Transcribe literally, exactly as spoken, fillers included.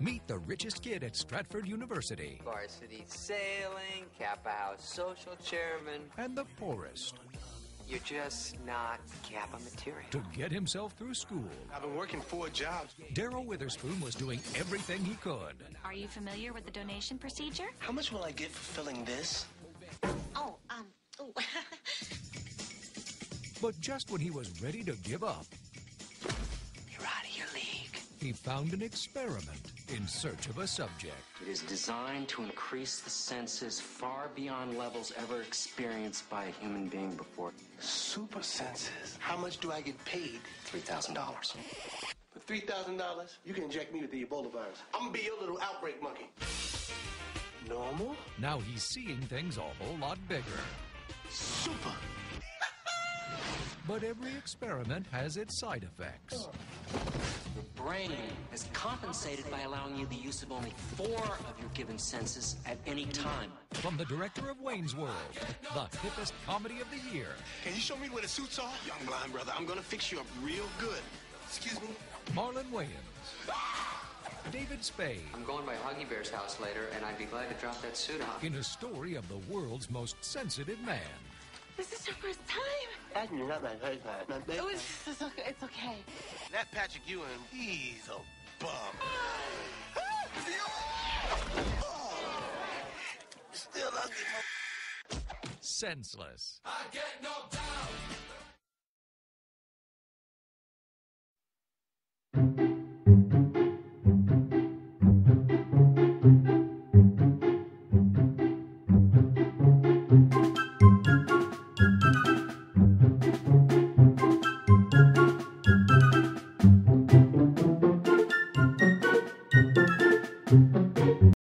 Meet the richest kid at Stratford University. Varsity sailing, Kappa House social chairman. And the poorest. You're just not Kappa material. To get himself through school. I've been working four jobs. Daryl Witherspoon was doing everything he could. Are you familiar with the donation procedure? How much will I get for filling this? Oh, um, ooh. But just when he was ready to give up, you're out of your league. He found an experiment in search of a subject. It is designed to increase the senses far beyond levels ever experienced by a human being before. Super senses. How much do I get paid? three thousand dollars. For three thousand dollars, you can inject me with the Ebola virus. I'm gonna be your little outbreak monkey. Normal? Now he's seeing things a whole lot bigger. Super. But every experiment has its side effects. Your brain is compensated by allowing you the use of only four of your given senses at any time. From the director of Wayne's World, the hippest comedy of the year. Can you show me where the suits are? Young blind brother, I'm gonna fix you up real good. Excuse me? Marlon Wayans. David Spade. I'm going by Huggy Bear's house later, and I'd be glad to drop that suit off. In a story of the world's most sensitive man. This is your first time. Actually, not my first time. Not my oh, it's, it's, okay. it's okay. That Patrick Ewan, he's a bum. Still ugly. Senseless. I get no doubt. Thank you.